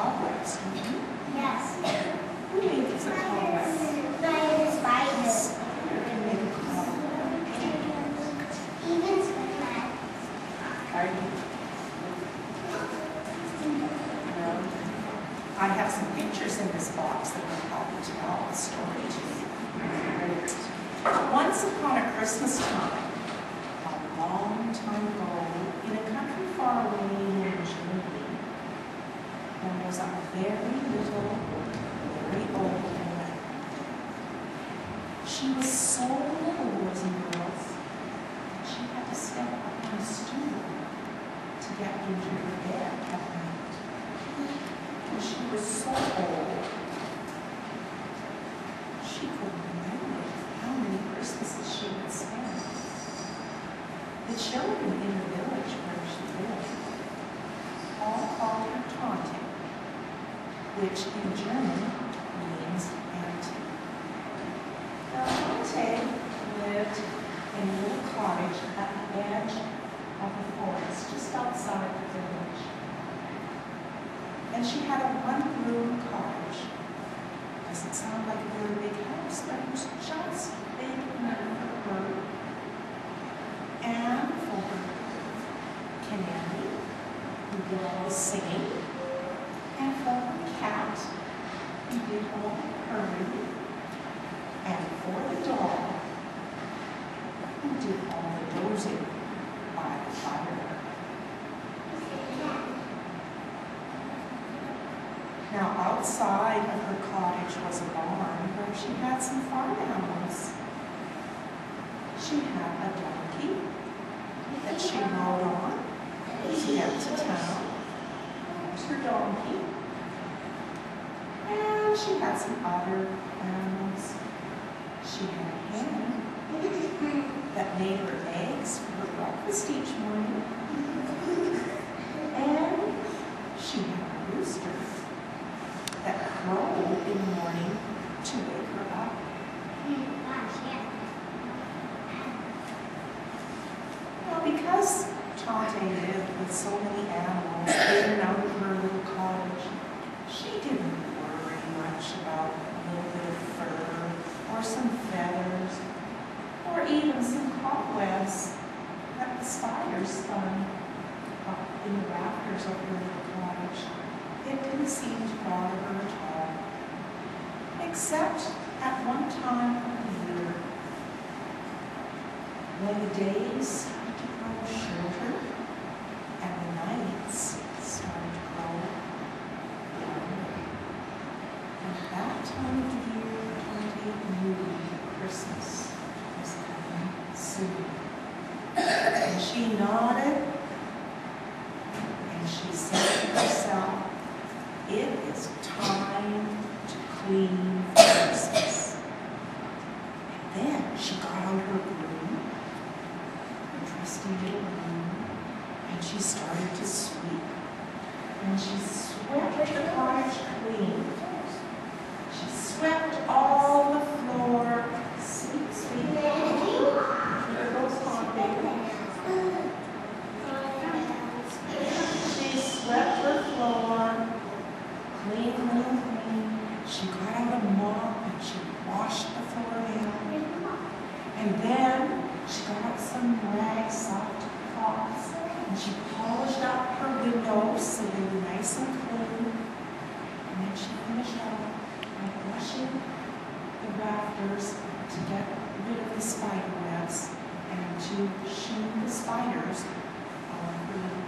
cobwebs. Mm-hmm. Yes. Who made these cobwebs? Spiders. Spider can make a cobweb. Even spiders. Are you? No. I have some pictures in this box that will help tell the story to you. Once upon a Christmas time, a long time ago, in a country far away in Germany, there was a very old woman. She was so little, boys and girls, she had to step up on a stool to get into her bed at night. And she was so old, she couldn't remember how many Christmases she had spent. The children in the village where she lived all called her Tante, which in German means auntie. Now, Tante lived in a little cottage at the edge of the forest, just outside the village. And she had a one-room cottage. Doesn't sound like a really big house, but it was just big enough for her and for Canary, who did all the singing, and for her cat, who did all the purring, and for the dog, who did all the dozing by the fire. Now, outside of her cottage was a barn where she had some farm animals. She had a donkey that she rode on to get to town. There's her donkey. And she had some other animals. She had a hen that made her eggs for her breakfast each morning. And she had a rooster that crowed in the morning to wake her up. Well, because Tante lived with so many animals in and out of her little cottage, she didn't worry much about a little bit of fur, or some feathers, or even some cobwebs that the spiders spun up in the rafters of her little cottage. It didn't seem to bother her at all, except at one time of the year, when the days started to grow shorter and the nights started to grow longer. And at that time of the year, Tante knew that Christmas was coming soon. And she nodded and she said to herself, "It is time to clean for Christmas." And then she got out her broom, her trusty little broom, and she started to sweep. And she swept the cottage clean. She swept all the floor. Sweep, sweep. There goes on, baby. She swept the floor. Clean, clean, clean. She got out a mop and she washed the floor down. And then she got out some rags, soft cloths, and she polished up her windows so they were nice and clean. And then she finished up by brushing the rafters to get rid of the spider webs and to sheen the spiders on the windows.